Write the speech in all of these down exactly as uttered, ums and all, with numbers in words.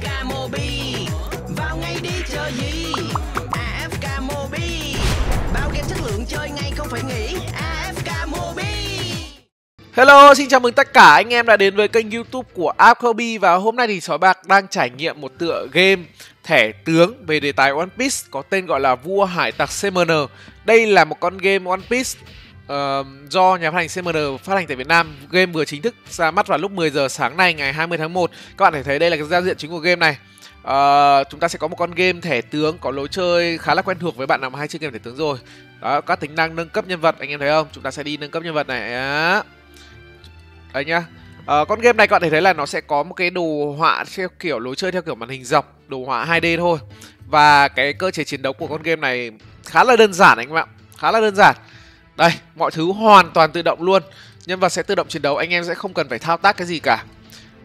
AFKMOBI. Vào ngay đi chờ gì? AFKMOBI. Bao game chất lượng chơi ngay không phải nghĩ. AFKMOBI. Hello, xin chào mừng tất cả anh em đã đến với kênh YouTube của AFKMOBI. Và hôm nay thì Sói Bạc đang trải nghiệm một tựa game thẻ tướng về đề tài One Piece có tên gọi là Vua Hải Tặc xê em en. Đây là một con game One Piece Uh, do nhà phát hành xê em en phát hành tại Việt Nam. Game vừa chính thức ra mắt vào lúc mười giờ sáng nay ngày hai mươi tháng một. Các bạn thể thấy đây là cái giao diện chính của game này. uh, Chúng ta sẽ có một con game thẻ tướng có lối chơi khá là quen thuộc với bạn nào mà hay chơi game thẻ tướng rồi. Đó, các tính năng nâng cấp nhân vật, anh em thấy không? Chúng ta sẽ đi nâng cấp nhân vật này. Đấy nhá. Uh, con game này các bạn thể thấy là nó sẽ có một cái đồ họa theo kiểu lối chơi theo kiểu màn hình dọc, đồ họa hai D thôi. Và cái cơ chế chiến đấu của con game này khá là đơn giản anh em ạ, khá là đơn giản. Đây, mọi thứ hoàn toàn tự động luôn. Nhân vật sẽ tự động chiến đấu, anh em sẽ không cần phải thao tác cái gì cả.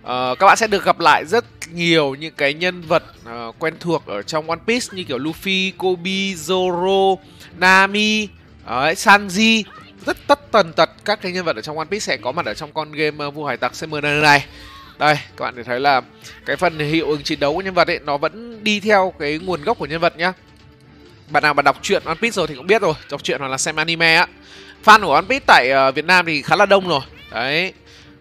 ờ, Các bạn sẽ được gặp lại rất nhiều những cái nhân vật uh, quen thuộc ở trong One Piece như kiểu Luffy, Koby, Zoro, Nami, đấy, Sanji. Rất tất tần tật các cái nhân vật ở trong One Piece sẽ có mặt ở trong con game uh, Vua Hải Tặc xê em en này. Đây, các bạn thấy là cái phần hiệu ứng chiến đấu của nhân vật ấy, nó vẫn đi theo cái nguồn gốc của nhân vật nhá. Bạn nào mà đọc truyện One Piece rồi thì cũng biết rồi, đọc truyện hoặc là xem anime á. Fan của One Piece tại Việt Nam thì khá là đông rồi. Đấy.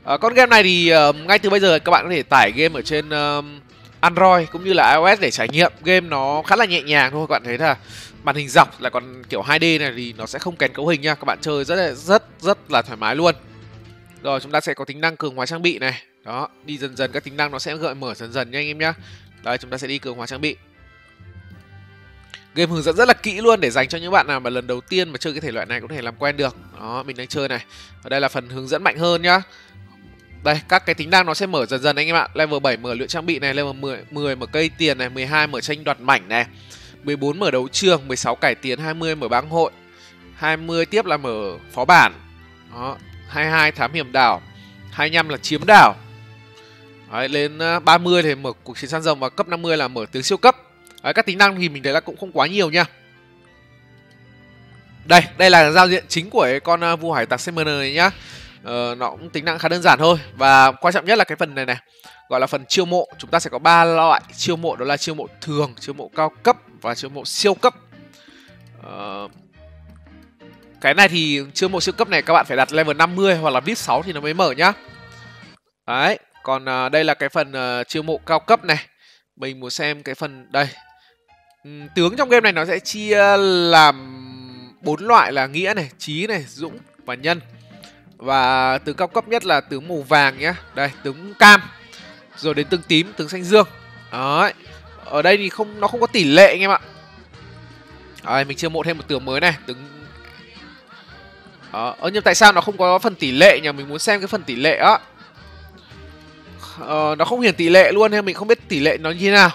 À, con game này thì uh, ngay từ bây giờ các bạn có thể tải game ở trên uh, Android cũng như là iOS để trải nghiệm. Game nó khá là nhẹ nhàng thôi, các bạn thấy là màn hình dọc là còn kiểu hai D này thì nó sẽ không kén cấu hình nha, các bạn chơi rất là, rất rất là thoải mái luôn. Rồi chúng ta sẽ có tính năng cường hóa trang bị này. Đó, đi dần dần các tính năng nó sẽ gợi mở dần dần nha anh em nhá. Đây, chúng ta sẽ đi cường hóa trang bị. Game hướng dẫn rất là kỹ luôn để dành cho những bạn nào mà lần đầu tiên mà chơi cái thể loại này có thể làm quen được. Đó, mình đang chơi này. Ở đây là phần hướng dẫn mạnh hơn nhá. Đây, các cái tính năng nó sẽ mở dần dần anh em ạ. Level bảy mở lựa trang bị này, level mười, mười mở cây tiền này, mười hai mở tranh đoạt mảnh này, mười bốn mở đấu trường, mười sáu cải tiến, hai mươi mở bang hội, hai mươi tiếp là mở phó bản. Đó, hai mươi hai thám hiểm đảo, hai mươi lăm là chiếm đảo. Đấy, lên ba mươi thì mở cuộc chiến săn rồng và cấp năm mươi là mở tướng siêu cấp. Đấy, các tính năng thì mình thấy là cũng không quá nhiều nha. Đây, đây là giao diện chính của con Vua Hải Tặc xê em en này nhá. ờ, Nó cũng tính năng khá đơn giản thôi. Và quan trọng nhất là cái phần này này, gọi là phần chiêu mộ. Chúng ta sẽ có ba loại chiêu mộ, đó là chiêu mộ thường, chiêu mộ cao cấp và chiêu mộ siêu cấp. ờ, Cái này thì chiêu mộ siêu cấp này các bạn phải đặt level năm mươi hoặc là vê i pê sáu thì nó mới mở nhá. Đấy, còn đây là cái phần chiêu mộ cao cấp này. Mình muốn xem cái phần đây. Tướng trong game này nó sẽ chia làm bốn loại là nghĩa này, trí này, dũng và nhân. Và tướng cao cấp nhất là tướng màu vàng nhá. Đây, tướng cam. Rồi đến tướng tím, tướng xanh dương. Đấy. Ở đây thì không nó không có tỷ lệ anh em ạ. Đấy, mình chiêu mộ thêm một tướng mới này, tướng. Đó, nhưng tại sao nó không có phần tỷ lệ nhỉ? Mình muốn xem cái phần tỷ lệ á. Ờ, nó không hiển tỷ lệ luôn nên mình không biết tỷ lệ nó như thế nào.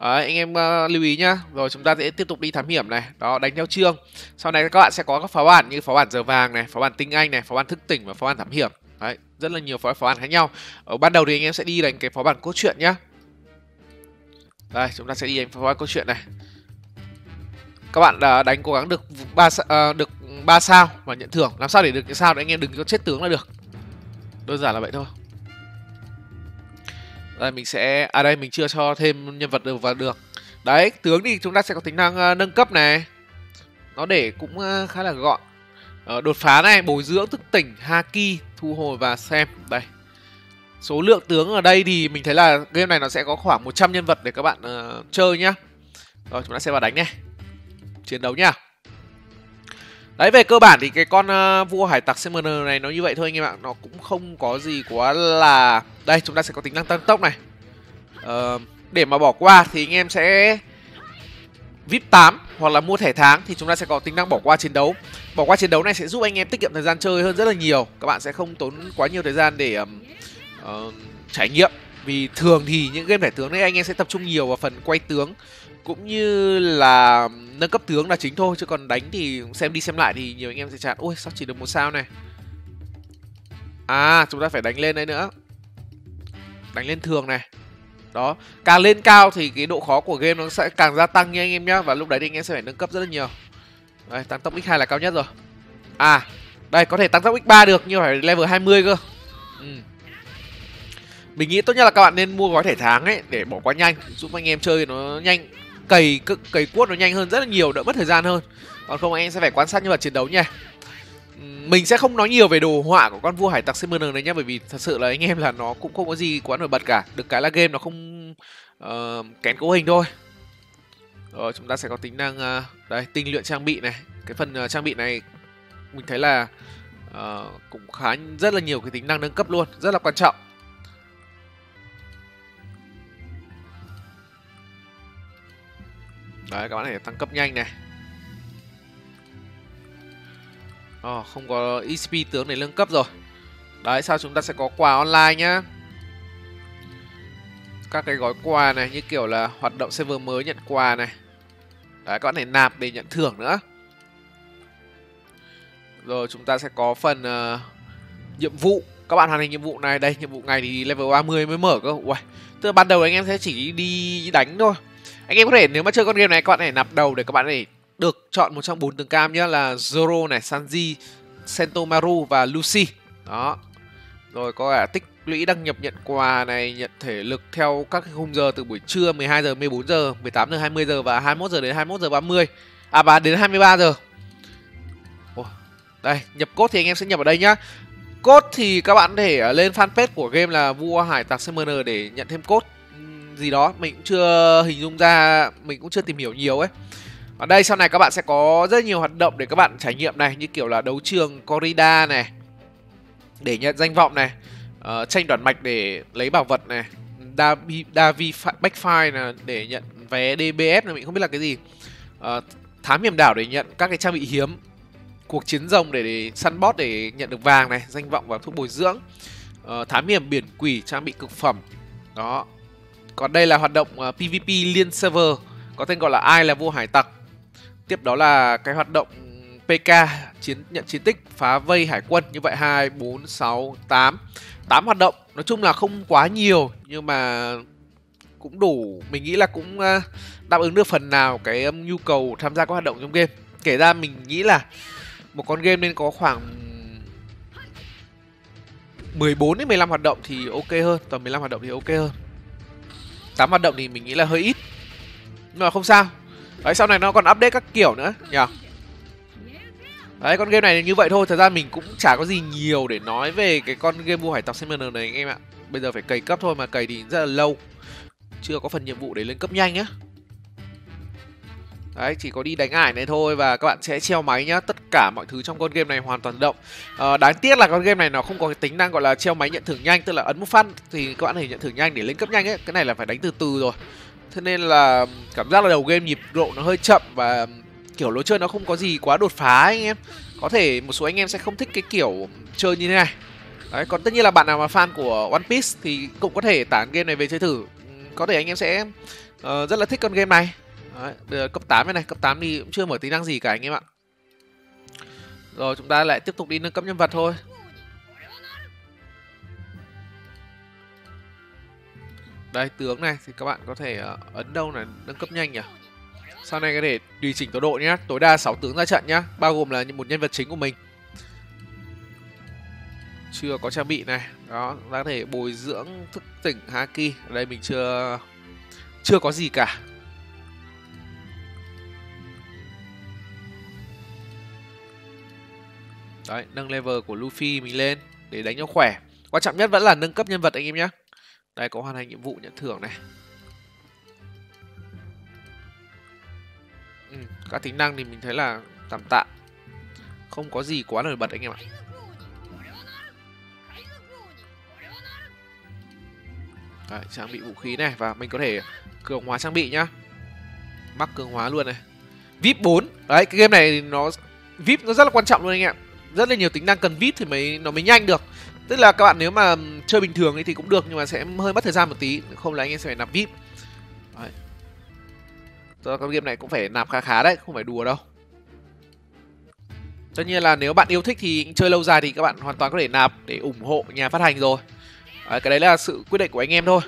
Đấy, anh em uh, lưu ý nhá. Rồi chúng ta sẽ tiếp tục đi thám hiểm này. Đó, đánh theo chương. Sau này các bạn sẽ có các pháo bản như pháo bản giờ vàng này, pháo bản tinh anh này, pháo bản thức tỉnh và pháo bản thám hiểm. Đấy, rất là nhiều pháo, pháo bản khác nhau. Ở ban đầu thì anh em sẽ đi đánh cái pháo bản cốt truyện nhá. Đây, chúng ta sẽ đi đánh pháo bản cốt truyện này. Các bạn uh, đánh cố gắng được ba uh, được ba sao và nhận thưởng. Làm sao để được cái sao để anh em đừng có chết tướng là được. Đơn giản là vậy thôi. Đây mình sẽ... À đây mình chưa cho thêm nhân vật được vào được. Đấy, tướng thì chúng ta sẽ có tính năng uh, nâng cấp này. Nó để cũng uh, khá là gọn. uh, Đột phá này, bồi dưỡng, thức tỉnh, haki, thu hồi và xem. Đây, số lượng tướng ở đây thì mình thấy là game này nó sẽ có khoảng một trăm nhân vật để các bạn uh, chơi nhá. Rồi chúng ta sẽ vào đánh này, chiến đấu nhá. Đấy, về cơ bản thì cái con uh, Vua Hải Tặc xê em en này nó như vậy thôi anh em ạ. Nó cũng không có gì quá là... Đây, chúng ta sẽ có tính năng tăng tốc này. ờ, Để mà bỏ qua thì anh em sẽ vê i pê tám hoặc là mua thẻ tháng thì chúng ta sẽ có tính năng bỏ qua chiến đấu. Bỏ qua chiến đấu này sẽ giúp anh em tiết kiệm thời gian chơi hơn rất là nhiều. Các bạn sẽ không tốn quá nhiều thời gian để uh, trải nghiệm. Vì thường thì những game thẻ tướng này anh em sẽ tập trung nhiều vào phần quay tướng cũng như là nâng cấp tướng là chính thôi. Chứ còn đánh thì xem đi xem lại thì nhiều anh em sẽ chán. Ôi sao chỉ được một sao này. À chúng ta phải đánh lên đây nữa. Đánh lên thường này. Đó, càng lên cao thì cái độ khó của game nó sẽ càng gia tăng nha anh em nhá. Và lúc đấy thì anh em sẽ phải nâng cấp rất là nhiều. Đây, tăng tốc nhân hai là cao nhất rồi. À, đây có thể tăng tốc nhân ba được nhưng phải level hai mươi cơ. Ừ. Mình nghĩ tốt nhất là các bạn nên mua gói thẻ tháng ấy để bỏ qua nhanh, giúp anh em chơi nó nhanh, cày cực cày cuốc nó nhanh hơn rất là nhiều, đỡ mất thời gian hơn. Còn không anh em sẽ phải quan sát nhân vật chiến đấu nha. Mình sẽ không nói nhiều về đồ họa của con vua hải tặc xê em en này nhá, bởi vì thật sự là anh em là nó cũng không có gì quá nổi bật cả, được cái là game nó không uh, kén cấu hình thôi. Rồi chúng ta sẽ có tính năng uh, đây, tinh luyện trang bị này. Cái phần uh, trang bị này mình thấy là uh, cũng khá rất là nhiều cái tính năng nâng cấp luôn, rất là quan trọng. Đấy, các bạn hãy tăng cấp nhanh này. Oh, không có e xê pê tướng để nâng cấp rồi. Đấy, sau chúng ta sẽ có quà online nhá. Các cái gói quà này, như kiểu là hoạt động server mới nhận quà này. Đấy, các bạn hãy nạp để nhận thưởng nữa. Rồi chúng ta sẽ có phần uh, nhiệm vụ. Các bạn hoàn thành nhiệm vụ này. Đây, nhiệm vụ này thì level ba mươi mới mở cơ. Uầy, tức là ban đầu anh em sẽ chỉ đi đánh thôi. Anh em có thể, nếu mà chơi con game này, các bạn hãy nạp đầu để các bạn hãy được chọn một trong bốn tướng cam nhá, là Zoro này, Sanji, Sentomaru và Lucy. Đó. Rồi có cả tích lũy đăng nhập nhận quà này, nhận thể lực theo các khung giờ từ buổi trưa mười hai giờ, mười bốn giờ, mười tám giờ, hai mươi giờ và hai mươi mốt giờ đến hai mươi mốt giờ ba mươi. À và đến hai mươi ba giờ. Ồ, đây, nhập code thì anh em sẽ nhập ở đây nhá. Code thì các bạn có thể lên fanpage của game là Vua Hải Tặc xê em en để nhận thêm code gì đó, mình cũng chưa hình dung ra, mình cũng chưa tìm hiểu nhiều ấy. Ở đây sau này các bạn sẽ có rất nhiều hoạt động để các bạn trải nghiệm này, như kiểu là đấu trường Corrida này để nhận danh vọng này, uh, tranh đoản mạch để lấy bảo vật này, Davi, Davi Backfire này để nhận vé đê bê ép này, mình không biết là cái gì, uh, thám hiểm đảo để nhận các cái trang bị hiếm, cuộc chiến rồng để, để săn boss để nhận được vàng này, danh vọng và thuốc bồi dưỡng, uh, thám hiểm biển quỷ, trang bị cực phẩm. Đó. Còn đây là hoạt động uh, pê vê pê liên server có tên gọi là Ai Là Vua Hải Tặc. Tiếp đó là cái hoạt động pê ca chiến, nhận chiến tích, phá vây hải quân. Như vậy hai, bốn, sáu, tám, tám hoạt động. Nói chung là không quá nhiều nhưng mà cũng đủ. Mình nghĩ là cũng uh, đáp ứng được phần nào cái um, nhu cầu tham gia các hoạt động trong game. Kể ra mình nghĩ là một con game nên có khoảng mười bốn đến mười lăm hoạt động thì ok hơn. Tầm mười lăm hoạt động thì ok hơn. tám hoạt động thì mình nghĩ là hơi ít. Nhưng mà không sao. Đấy, sau này nó còn update các kiểu nữa nhỉ. Đấy, con game này như vậy thôi. Thật ra mình cũng chả có gì nhiều để nói về cái con game Vua Hải Tặc xê em en này anh em ạ. Bây giờ phải cày cấp thôi, mà cày thì rất là lâu. Chưa có phần nhiệm vụ để lên cấp nhanh nhá. Đấy, chỉ có đi đánh ải này thôi và các bạn sẽ treo máy nhá. Tất cả mọi thứ trong con game này hoàn toàn động. à, Đáng tiếc là con game này nó không có cái tính năng gọi là treo máy nhận thưởng nhanh. Tức là ấn một phát thì các bạn hãy nhận thưởng nhanh để lên cấp nhanh ấy. Cái này là phải đánh từ từ rồi. Thế nên là cảm giác là đầu game nhịp độ nó hơi chậm và kiểu lối chơi nó không có gì quá đột phá ấy, anh em. Có thể một số anh em sẽ không thích cái kiểu chơi như thế này. Đấy, còn tất nhiên là bạn nào mà fan của One Piece thì cũng có thể tải game này về chơi thử. Có thể anh em sẽ uh, rất là thích con game này. Đấy, bây giờ cấp tám này này, cấp tám thì cũng chưa mở tính năng gì cả anh em ạ. Rồi chúng ta lại tiếp tục đi nâng cấp nhân vật thôi. Đây, tướng này thì các bạn có thể uh, ấn đâu là nâng cấp nhanh nhỉ. Sau này có thể tùy chỉnh tốc độ nhé. Tối đa sáu tướng ra trận nhá, bao gồm là một nhân vật chính của mình. Chưa có trang bị này. Đó, ta có thể bồi dưỡng, thức tỉnh, haki. Ở đây mình chưa Chưa có gì cả. Đấy, nâng level của Luffy mình lên để đánh nhau khỏe. Quan trọng nhất vẫn là nâng cấp nhân vật anh em nhé. Đây, có hoàn thành nhiệm vụ nhận thưởng này. ừ, Các tính năng thì mình thấy là tạm tạm, không có gì quá nổi bật anh em ạ. Đấy, trang bị vũ khí này. Và mình có thể cường hóa trang bị nhá. Mắc cường hóa luôn này. vê i pê bốn. Đấy, cái game này nó vê i pê nó rất là quan trọng luôn anh em. Rất là nhiều tính năng cần vê i pê thì mới nó mới nhanh được. Tức là các bạn nếu mà chơi bình thường thì cũng được nhưng mà sẽ hơi mất thời gian một tí, không là anh em sẽ phải nạp vê i pê. Đấy. Con game này cũng phải nạp khá khá đấy, không phải đùa đâu. Tất nhiên là nếu bạn yêu thích thì chơi lâu dài thì các bạn hoàn toàn có thể nạp để ủng hộ nhà phát hành rồi. Đấy, cái đấy là sự quyết định của anh em thôi.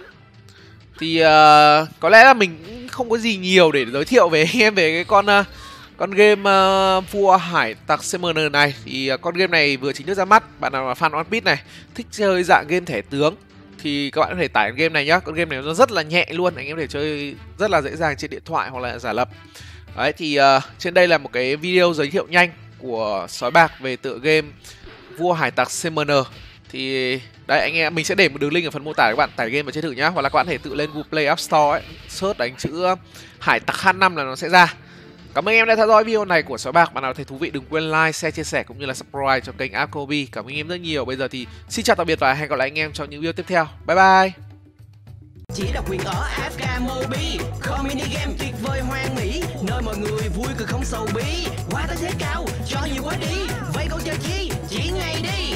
Thì uh, có lẽ là mình cũng không có gì nhiều để giới thiệu về anh em về cái con uh, con game uh, Vua Hải Tặc xê em en này. Thì uh, con game này vừa chính thức ra mắt. Bạn nào là fan One Piece này, thích chơi dạng game thẻ tướng thì các bạn có thể tải game này nhá. Con game này nó rất là nhẹ luôn, anh em có thể chơi rất là dễ dàng trên điện thoại hoặc là giả lập. Đấy thì uh, trên đây là một cái video giới thiệu nhanh của Sói Bạc về tựa game Vua Hải Tặc xê em en. Thì đây anh em, mình sẽ để một đường link ở phần mô tả để các bạn tải game và chơi thử nhá. Hoặc là các bạn có thể tự lên Google Play App Store ấy, search đánh chữ Hải Tặc hát năm là nó sẽ ra. Cảm ơn em đã theo dõi video này của Sói Bạc. Bạn nào thấy thú vị đừng quên like, share, chia sẻ cũng như là subscribe cho kênh a ép ca em o bê i. Cảm ơn anh em rất nhiều. Bây giờ thì xin chào tạm biệt và hẹn gặp lại anh em trong những video tiếp theo. Bye bye. Chỉ độc quyền ở a ép ca em o bê i, không mini game tuyệt vời hoang mỹ, nơi mọi người vui cười không sầu bi. Quá tới thế cao, cho nhiều quá đi, vậy còn chờ chi, chỉ ngay đi.